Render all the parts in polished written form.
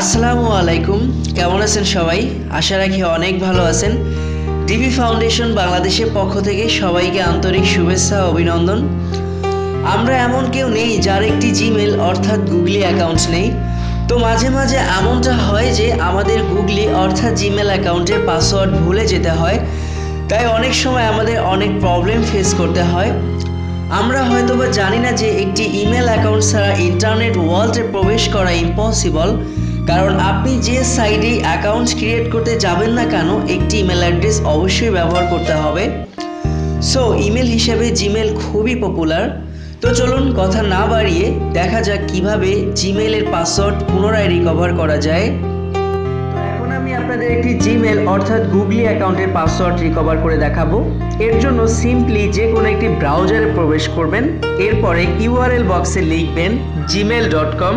আসসালামু আলাইকুম, কেমন আছেন সবাই? আশা রাখি অনেক ভালো আছেন। ডিবি ফাউন্ডেশন বাংলাদেশের পক্ষ থেকে সবাইকে আন্তরিক শুভেচ্ছা ও অভিনন্দন। আমরা এমন কেউ নেই যার একটি জিমেল অর্থাৎ গুগলি অ্যাকাউন্ট নেই। তো মাঝে মাঝে এমনটা হয় যে আমাদের গুগলি অর্থাৎ জিমেল অ্যাকাউন্টের পাসওয়ার্ড ভুলে যেতে হয়, তাই অনেক সময় আমাদের অনেক প্রবলেম ফেস করতে হয়। আমরা হয়তোবা জানি না যে একটি ইমেল অ্যাকাউন্ট ছাড়া ইন্টারনেট ওয়ার্ল্ডে প্রবেশ করা ইম্পসিবল, কারণ আপনি যে সাইটে অ্যাকাউন্ট ক্রিয়েট করতে যাবেন না কেন একটি ইমেল অ্যাড্রেস অবশ্যই ব্যবহার করতে হবে। সো ইমেল হিসেবে জিমেল খুবই পপুলার। তো চলুন কথা না বাড়িয়ে দেখা যাক কীভাবে জিমেলের পাসওয়ার্ড পুনরায় রিকভার করা যায়। তো এখন আমি আপনাদের একটি জিমেল অর্থাৎ গুগলি অ্যাকাউন্টের পাসওয়ার্ড রিকভার করে দেখাবো। এর জন্য সিম্পলি যে কোনো একটি ব্রাউজারে প্রবেশ করবেন, এরপরে ইউআরএল বক্সে লিখবেন gmail.com।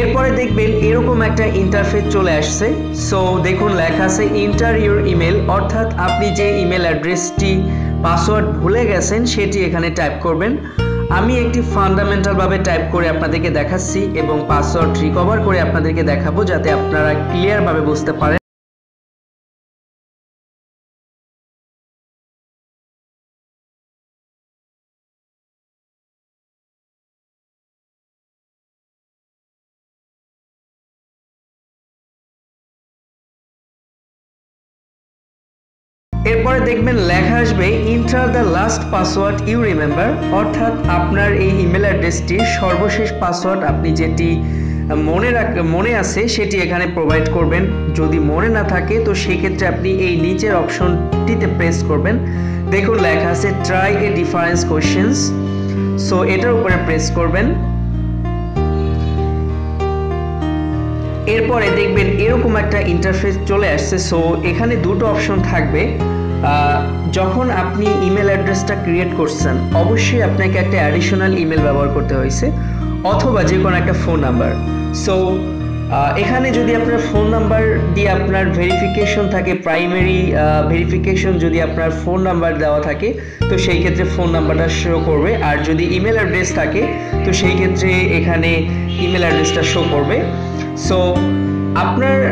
এরপরে দেখবেন এরকম একটা ইন্টারফেস চলে আসছে। সো দেখুন লেখা আছে এন্টার ইউর ইমেল, অর্থাৎ আপনি যে ইমেল অ্যাড্রেসটি পাসওয়ার্ড ভুলে গেছেন সেটি এখানে টাইপ করবেন। আমি একটি ফান্ডামেন্টালভাবে টাইপ করে আপনাদেরকে দেখাচ্ছি এবং পাসওয়ার্ড রিকভার করে আপনাদেরকে দেখাবো, যাতে আপনারা ক্লিয়ারভাবে বুঝতে পারেন। এরপরে দেখবেন লেখা আসবে enter the last password you remember, অর্থাৎ আপনার এই ইমেল অ্যাড্রেসটির সর্বশেষ পাসওয়ার্ড আপনি যেটি মনে আছে সেটি এখানে প্রোভাইড করবেন। যদি মনে না থাকে তো সেক্ষেত্রে আপনি এই নিচের অপশনটিতে প্রেস করবেন। দেখুন লেখা আছে try a difference questions, so এটার উপরে প্রেস করবেন। এরপরে দেখবেন এরকম একটা ইন্টারফেস চলে আসছে। সো এখানে দুটো অপশন থাকবে। যখন আপনি ইমেল অ্যাড্রেসটা ক্রিয়েট করছেন অবশ্যই আপনাকে একটা অ্যাডিশনাল ইমেল ব্যবহার করতে হয়েছে, অথবা যে কোনো একটা ফোন নাম্বার। সো এখানে যদি আপনার ফোন নাম্বার দিয়ে আপনার ভেরিফিকেশন থাকে, প্রাইমারি ভেরিফিকেশন যদি আপনার ফোন নাম্বার দেওয়া থাকে তো সেই ক্ষেত্রে ফোন নাম্বারটা শো করবে, আর যদি ইমেল অ্যাড্রেস থাকে তো সেই ক্ষেত্রে এখানে ইমেল অ্যাড্রেসটা শো করবে। সো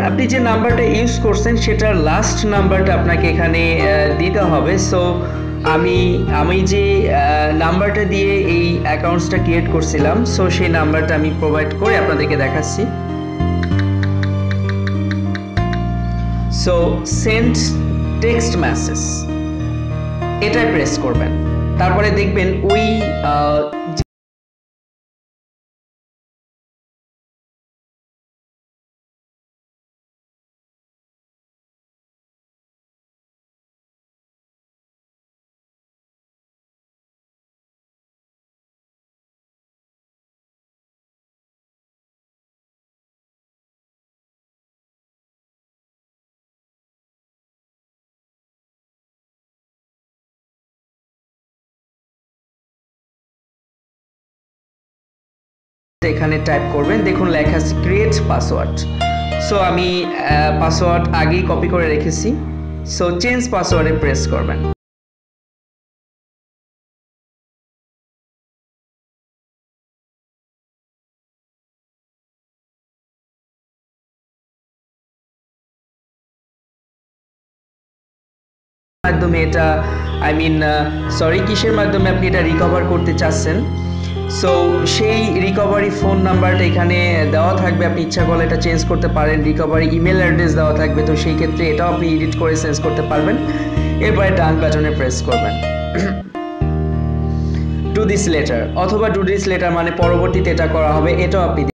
আপনি যে নাম্বারটা ইউজ করছেন সেটার লাস্ট নাম্বারটা আপনাকে এখানে দিতে হবে। সো আমি যে নাম্বারটা দিয়ে এই অ্যাকাউন্টসটা ক্রিয়েট করছিলাম সো সেই নাম্বারটা আমি প্রোভাইড করে আপনাদেরকে দেখাচ্ছি। সো সেন্ড টেক্সট মেসেজ, এটা প্রেস করবেন। তারপরে দেখবেন ওই এখানে টাইপ করবেন। দেখুন লেখা আছে ক্রিয়েট পাসওয়ার্ড। সো আমি পাসওয়ার্ড আগেই কপি করে রেখেছি। সো চেঞ্জ পাসওয়ার্ডে প্রেস করবেন। মাধ্যমে এটা কিসের মাধ্যমে আপনি এটা রিকভার করতে চাচ্ছেন, সো সেই রিকভারি ফোন নাম্বারটা এখানে দেওয়া থাকবে। আপনি ইচ্ছা করলে এটা চেঞ্জ করতে পারেন। রিকভারি ইমেল অ্যাড্রেস দেওয়া থাকবে, তো সেই ক্ষেত্রে এটাও আপনি এডিট করে চেঞ্জ করতে পারবেন। এরপরে ডান বাটনে প্রেস করবেন। ডু দিস লেটার, অথবা ডু দিস লেটার মানে পরবর্তীতে এটা করা হবে, এটাও আপনি